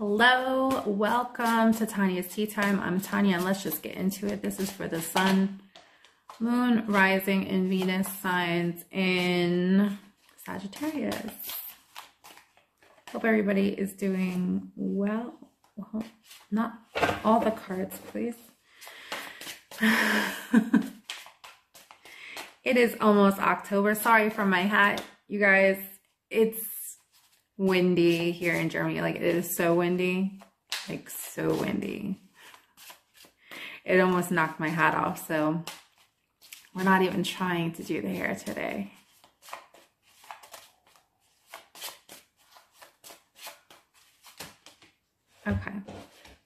Hello, welcome to Tanya's Tea Time. I'm Tanya, and let's just get into it. This is for the Sun, Moon, Rising, and Venus signs in Sagittarius. Hope everybody is doing well. Well, not all the cards, please. It is almost October. Sorry for my hat, you guys. It's windy here in Germany. Like, it is so windy, like so windy. It almost knocked my hat off, so we're not even trying to do the hair today. Okay,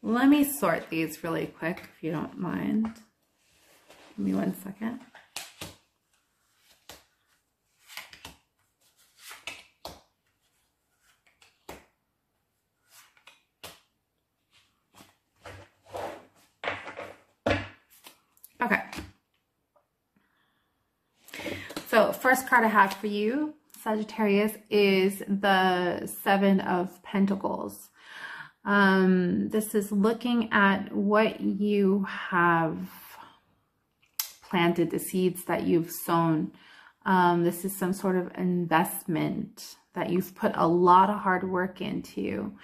let me sort these really quick if you don't mind. Give me one second. First card I have for you, Sagittarius, is the Seven of Pentacles. This is looking at what you have planted, the seeds that you've sown. This is some sort of investment that you've put a lot of hard work into,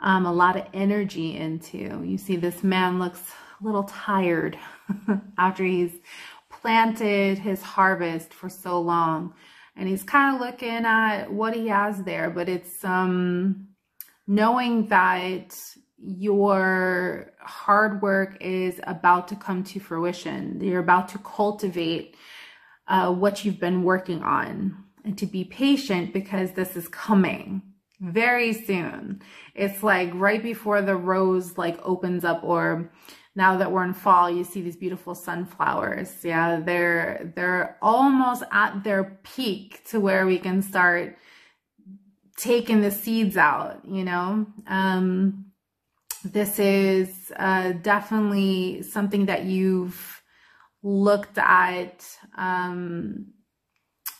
a lot of energy into. You see, this man looks a little tired after he's planted his harvest for so long, and he's kind of looking at what he has there, but it's knowing that your hard work is about to come to fruition. You're about to cultivate what you've been working on, and to be patient because this is coming very soon. It's like right before the rose like opens up, or now that we're in fall, you see these beautiful sunflowers. Yeah, they're almost at their peak to where we can start taking the seeds out, you know. This is definitely something that you've looked at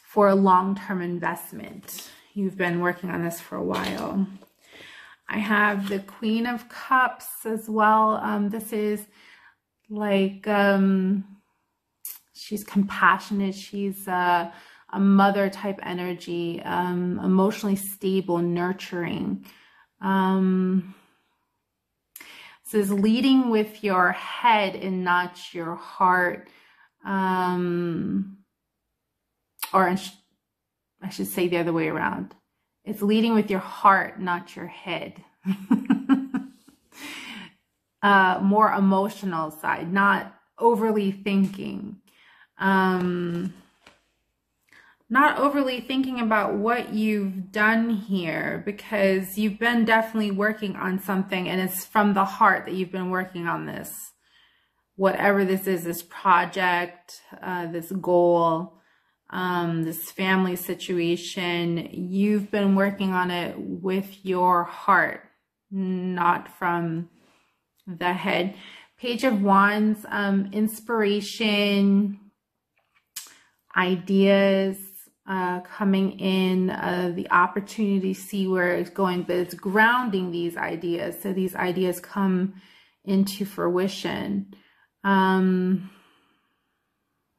for a long-term investment. You've been working on this for a while. I have the Queen of Cups as well. This is like, she's compassionate. She's a mother type energy, emotionally stable, nurturing. This is leading with your head and not your heart. Or I should say the other way around. It's leading with your heart, not your head. More emotional side, not overly thinking. Not overly thinking about what you've done here, because you've been definitely working on something, and it's from the heart that you've been working on this. Whatever this is, this project, this goal, this family situation, you've been working on it with your heart, not from the head. Page of Wands, inspiration, ideas coming in, the opportunity, see where it's going, but it's grounding these ideas. So these ideas come into fruition.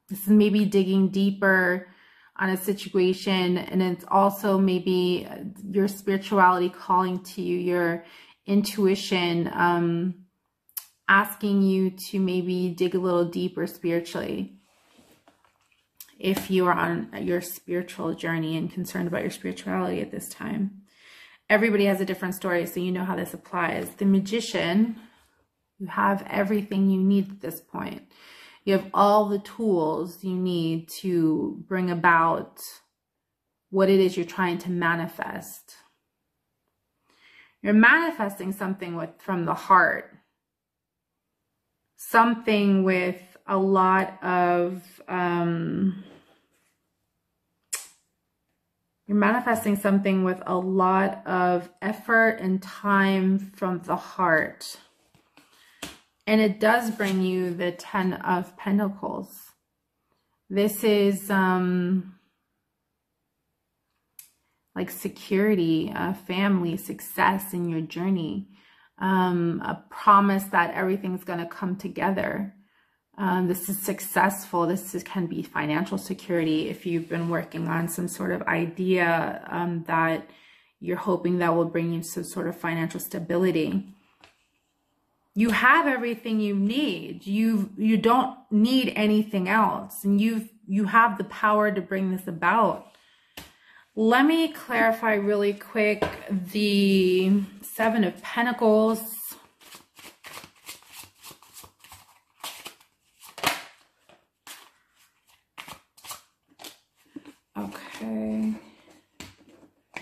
This is maybe digging deeper on a situation, and it's also maybe your spirituality calling to you, your intuition asking you to maybe dig a little deeper spiritually if you are on your spiritual journey and concerned about your spirituality at this time. Everybody has a different story, so you know how this applies. The Magician, you have everything you need at this point. You have all the tools you need to bring about what it is you're trying to manifest. You're manifesting something from the heart. Something with a lot of... you're manifesting something with a lot of effort and time from the heart. And it does bring you the Ten of Pentacles. This is like security, family, success in your journey. a promise that everything's going to come together. This is successful. This can be financial security if you've been working on some sort of idea that you're hoping that will bring you some sort of financial stability. You have everything you need. You don't need anything else, and you have the power to bring this about. Let me clarify really quick the Seven of Pentacles. Okay.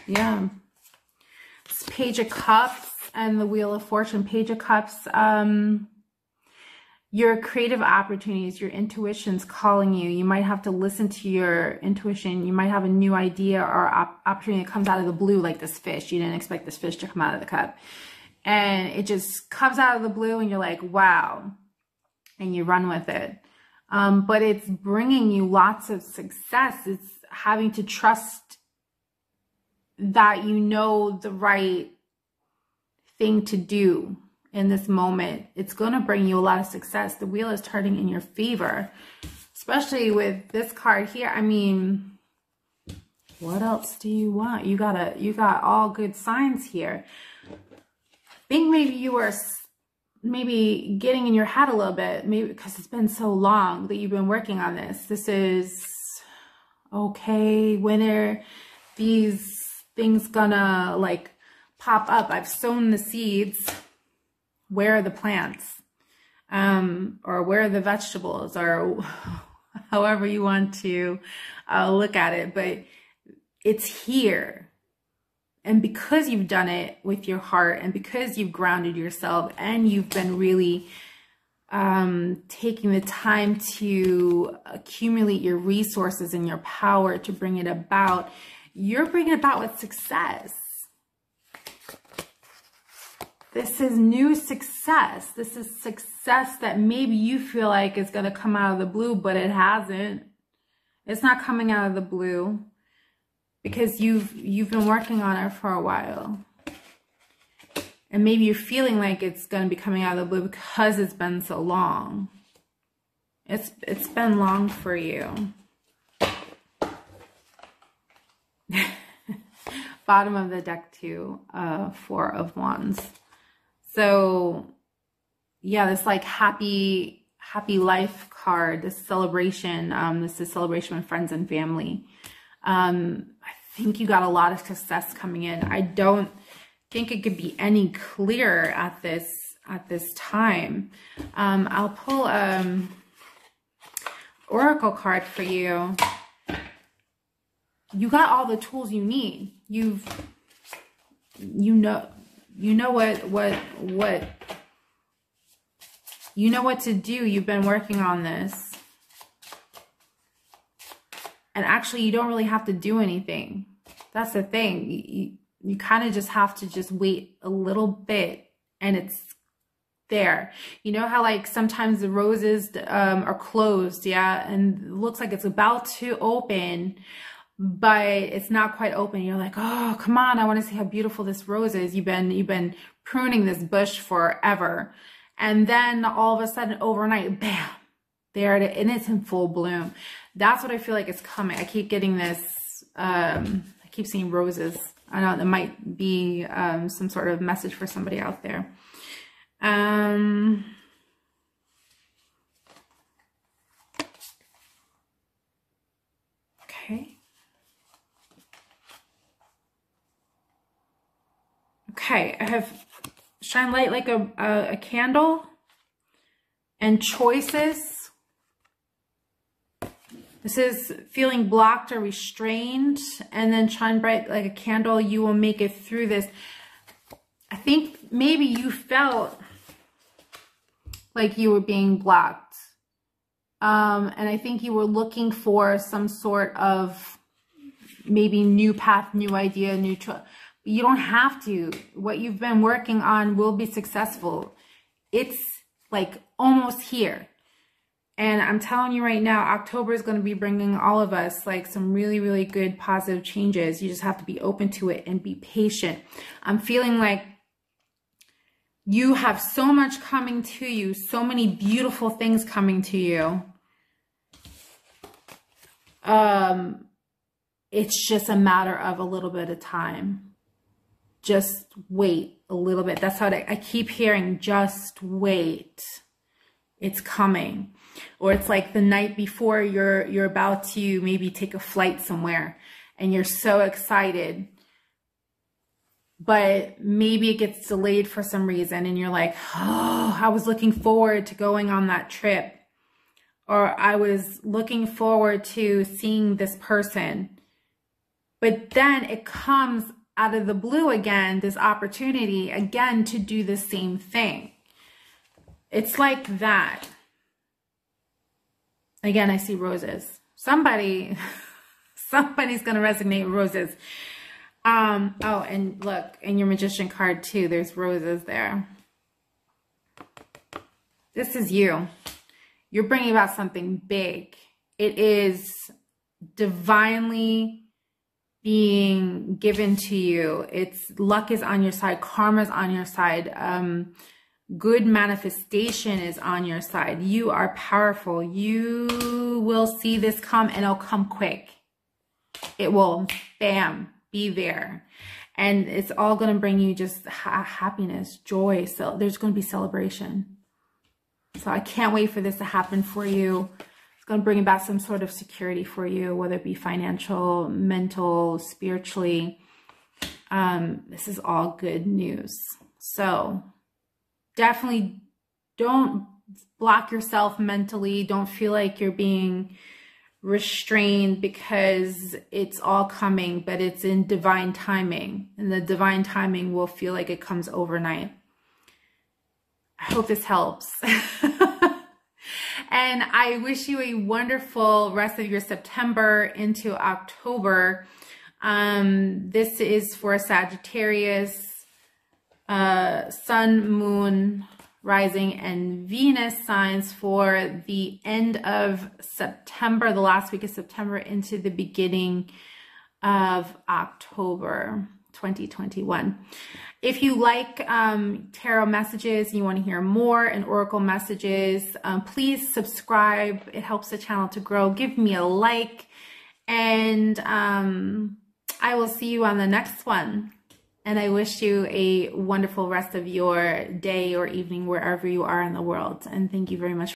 Yeah. It's Page of Cups and the Wheel of Fortune. Page of Cups. Your creative opportunities, your intuition's calling you. You might have to listen to your intuition. You might have a new idea or opportunity that comes out of the blue, like this fish. You didn't expect this fish to come out of the cup. And it just comes out of the blue and you're like, wow. And you run with it. But it's bringing you lots of success. It's having to trust that you know the right thing to do in this moment. It's going to bring you a lot of success. The wheel is turning in your favor, especially with this card here. I mean, what else do you want? You got all good signs here. I think maybe you were getting in your head a little bit, maybe because it's been so long that you've been working on this. This is okay. When are these things gonna like pop up? I've sown the seeds. Where are the plants? Or where are the vegetables? Or however you want to look at it. But it's here. And because you've done it with your heart, and because you've grounded yourself, and you've been really taking the time to accumulate your resources and your power to bring it about, you're bringing it about with success. This is new success. This is success that maybe you feel like is going to come out of the blue, but it hasn't. It's not coming out of the blue because you've been working on it for a while. And maybe you're feeling like it's going to be coming out of the blue because it's been so long. It's been long for you. Bottom of the deck too, Four of Wands. So yeah, this like happy life card, this celebration, this is celebration with friends and family. I think you got a lot of success coming in. I don't think it could be any clearer at this time. I'll pull oracle card for you. You got all the tools you need. You know what to do. You've been working on this. And actually, you don't really have to do anything. That's the thing. You kind of just have to just wait a little bit, and it's there. You know how like sometimes the roses are closed, yeah, and it looks like it's about to open, but it's not quite open. You're like, oh, come on, I want to see how beautiful this rose is. You've been pruning this bush forever, and then all of a sudden, overnight, bam, there it is, and it's in full bloom. That's what I feel like is coming. I keep getting this. I keep seeing roses. I know there might be some sort of message for somebody out there. Okay, I have shine light like a candle and choices. This is feeling blocked or restrained, and then shine bright like a candle. You will make it through this. I think maybe you felt like you were being blocked. And I think you were looking for some sort of maybe new path, new idea, new choice. You don't have to. What you've been working on will be successful. It's like almost here. And I'm telling you right now, October is going to be bringing all of us like some really, really good positive changes. You just have to be open to it and be patient. I'm feeling like You have so much coming to you, so many beautiful things coming to you. It's just a matter of a little bit of time. Just wait a little bit. That's how I keep hearing, just wait. It's coming. Or it's like the night before you're about to maybe take a flight somewhere and you're so excited, but maybe it gets delayed for some reason and you're like, oh, I was looking forward to going on that trip. Or I was looking forward to seeing this person. But then it comes out of the blue again, this opportunity again to do the same thing. It's like that. Again, I see roses. Somebody's going to resonate with roses. Oh, and look, in your magician card too, there's roses there. This is you. You're bringing about something big. It is divinely being given to you. It's luck is on your side. Karma's on your side. Good manifestation is on your side. You are powerful. You will see this come and it'll come quick. It will, bam, be there. And it's all going to bring you just happiness, joy. So there's going to be celebration. So I can't wait for this to happen for you. It's going to bring about some sort of security for you, whether it be financial, mental, spiritually. This is all good news. So definitely don't block yourself mentally. Don't feel like you're being restrained, because it's all coming, but it's in divine timing. And the divine timing will feel like it comes overnight. I hope this helps. And I wish you a wonderful rest of your September into October. This is for Sagittarius, Sun, Moon, Rising, and Venus signs for the end of September, the last week of September into the beginning of October 2021. If you like tarot messages and you want to hear more and oracle messages, please subscribe. It helps the channel to grow. Give me a like, and I will see you on the next one. And I wish you a wonderful rest of your day or evening wherever you are in the world. And thank you very much.